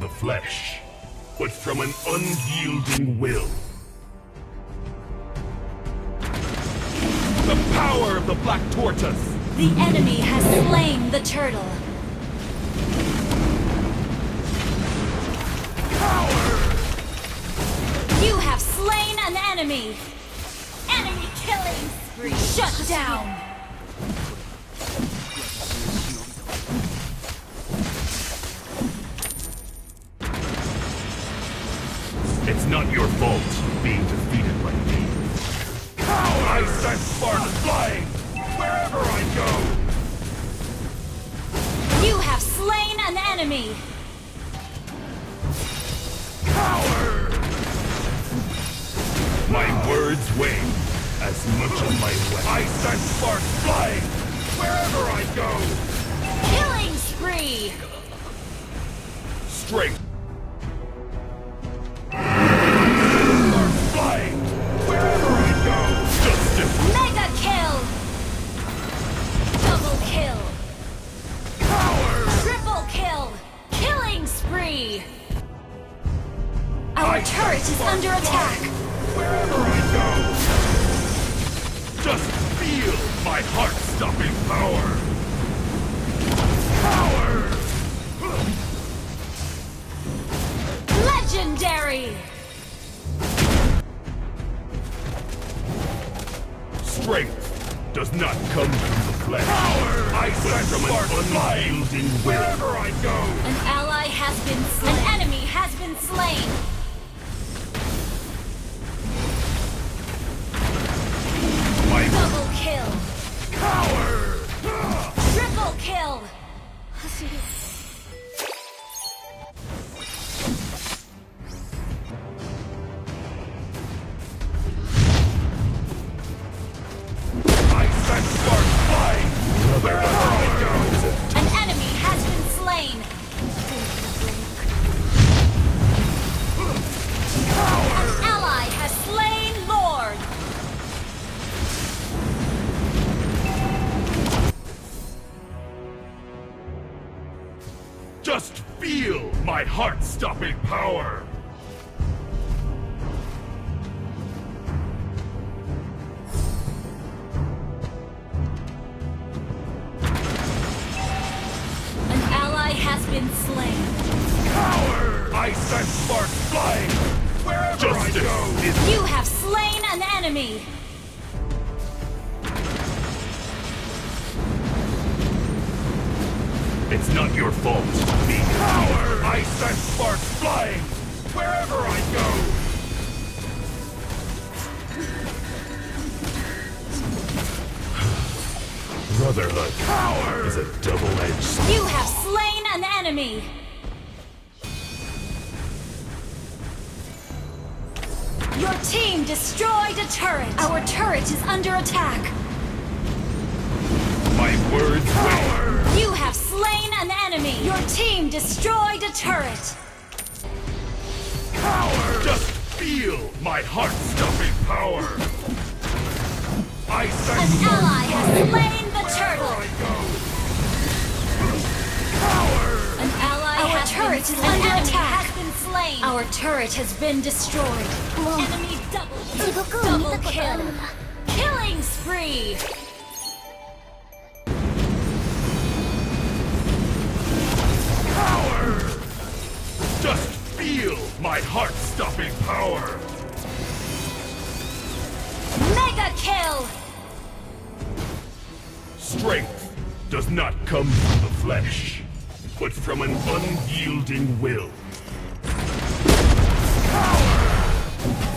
the flesh, but from an unyielding will. The power of the Black Tortoise! The enemy has slain the turtle. Power! You have slain an enemy! Enemy killing spree! Shut down! It's not your fault being defeated by me. Power! I send sparks flying wherever I go! You have slain an enemy! Power! My words wane as much as my weapons. I send sparks flying wherever I go! Killing spree! Strength! Our turret is under attack! Wherever I go! Just feel my heart-stopping power! Power! Legendary! Strength does not come from the flesh. Power! I send from an unyielding will. Wherever I go! An ally has been slain. An enemy has been slain. Kill. Power! Triple kill! Just feel my heart-stopping power! An ally has been slain. Power! I send sparks flying wherever Justice I go! You have slain an enemy! It's not your fault. Be power! I send sparks flying wherever I go. Brotherhood power is a double-edged sword. You have slain an enemy. Your team destroyed a turret. Our turret is under attack. My words power. You have slain an enemy! Your team destroyed a turret! Power! Just feel my heart-stopping power! I sense an ally has slain the turtle! Power! An ally Our turret has been slain! Our turret has been destroyed! Enemy double kill! Killing spree! Just feel my heart-stopping power! Mega kill! Strength does not come from the flesh, but from an unyielding will. Power!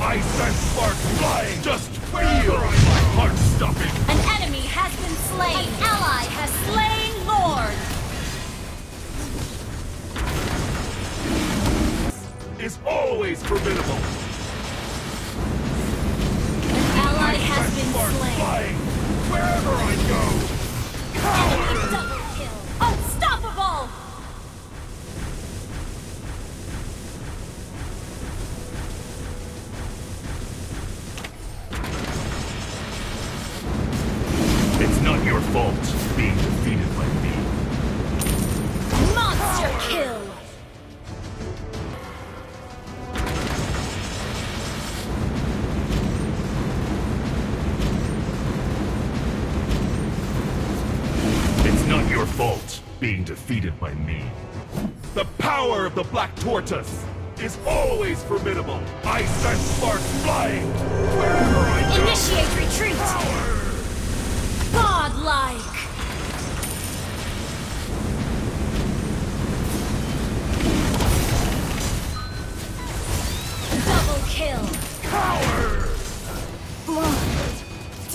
I send sparks flying! Just feel my heart-stopping! An enemy has been slain! An ally has slain Lord! Is always formidable. An ally has been slain. Flying wherever I go. Power! Double kill. Unstoppable. It's not your fault being defeated by me. Monster kill. defeated my name. The power of the Black Tortoise is always formidable. I send sparks flying wherever I go. Initiate retreat. Power. Godlike. Double kill. Power.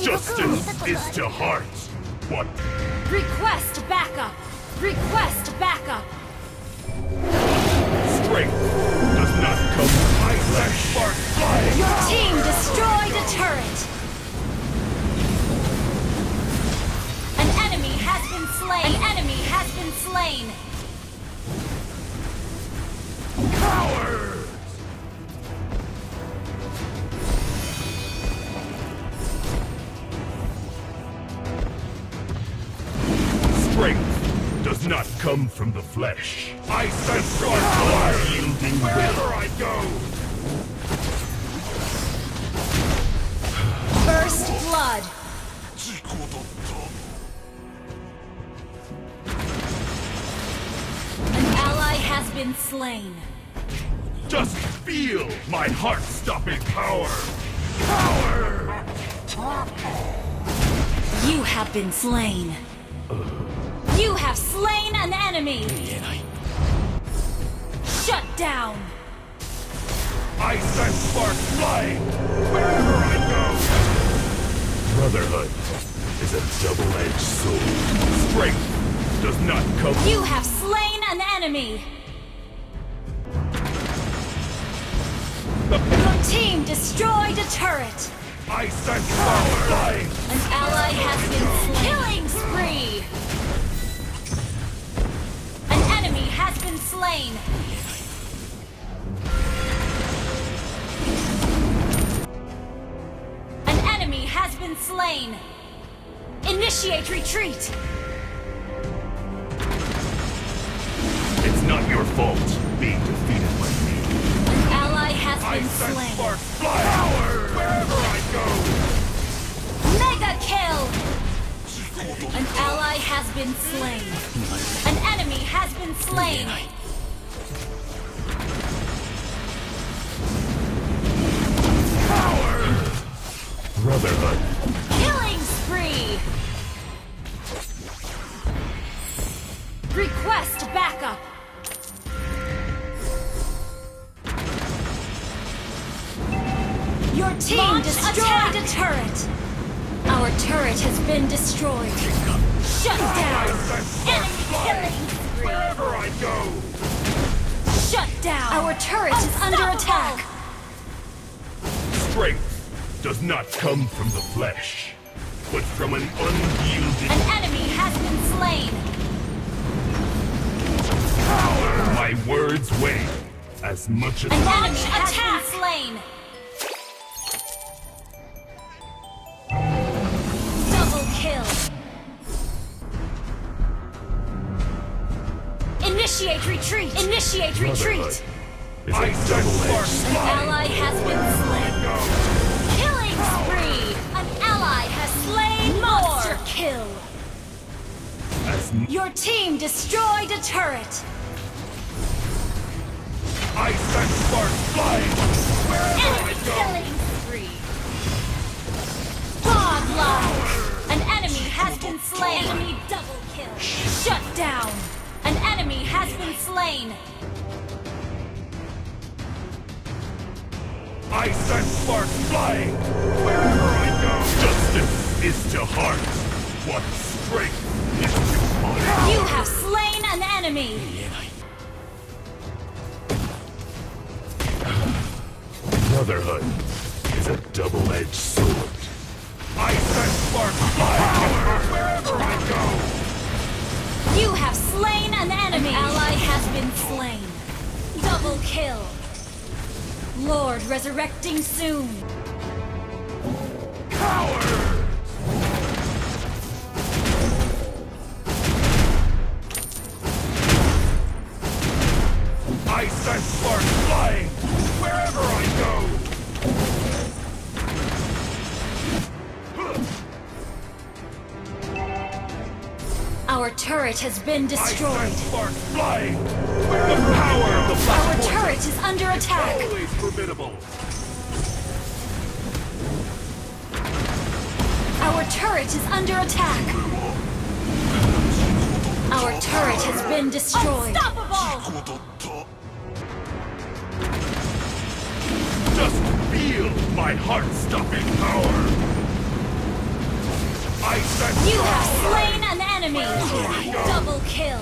Justice is to heart. What? Request backup. Request backup. Strength does not come from my last spark flying. Your team destroyed a turret. An enemy has been slain. An enemy has been slain. Cowards! Strength does not come from the flesh. I sense your power yielding wherever I go. First blood. An ally has been slain. Just feel my heart-stopping power. Power. You have been slain. You have slain an enemy! Shut down! I send sparks flying wherever I go! Brotherhood is a double-edged sword. Strength does not come. You have slain an enemy! Your team destroyed a turret! I send sparks flying! An ally has been slain! Killing spree! Has been slain. An enemy has been slain. Initiate retreat. It's not your fault being defeated by me. An ally has been slain. Sparks fly wherever I go. Mega kill. An ally has been slain. An enemy has been slain. Power! Brotherhood. Killing spree! Request backup. Your team destroyed a turret. Our turret has been destroyed. Shut down! Enemy killing! Wherever I go! Shut down! Our turret is under attack! Strength does not come from the flesh, but from an unyielding... An enemy has been slain! Power! My words weigh as much as... An enemy has been slain! Initiate retreat! Initiate retreat! I just an ally has been slain. Killing spree! An ally has slain monster kill! Your team destroyed a turret! I sent sparks flying! Wherever I go! Killing spree! Godlike! An enemy has been slain! Enemy double kill! Shut down! An enemy has been slain! I send sparks flying wherever I go! Justice is to heart, what strength is to honor! You have slain an enemy! Brotherhood is a double-edged sword. I send sparks flying wherever I go! You have slain an enemy! An ally has been slain. Double kill. Lord resurrecting soon. Power! I send sparks flying wherever I go! Our turret has been destroyed. I sent sparks flying. The power of the Black Fortress. Our turret is under attack. It's always formidable. Our turret is under attack. Our turret has been destroyed. Unstoppable! Just feel my heart-stopping power. You have slain an enemy! Double kill!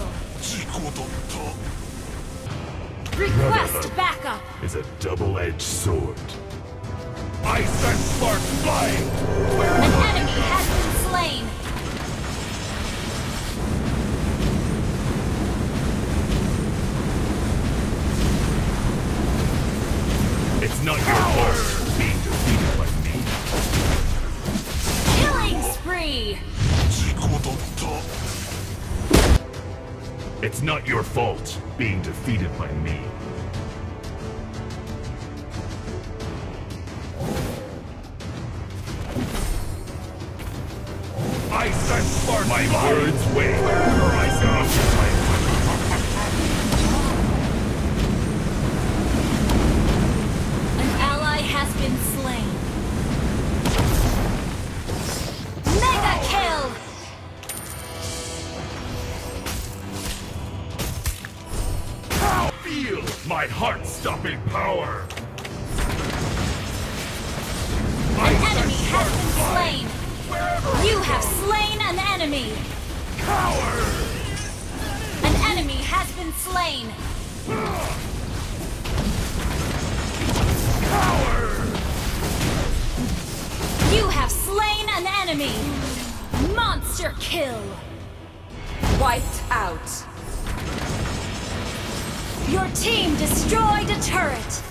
Request backup! It's a double-edged sword. I sent sparks flying! An enemy has been slain! It's not your fault being defeated by me. Killing spree! It's not your fault being defeated by me. I sent sparks. My words weigh. I sent. An ally has been slain. Mega kill. Feel my heart-stopping power. An enemy has been slain. You have slain an enemy! Coward! An enemy has been slain! Coward! You have slain an enemy! Monster kill! Wiped out! Your team destroyed a turret!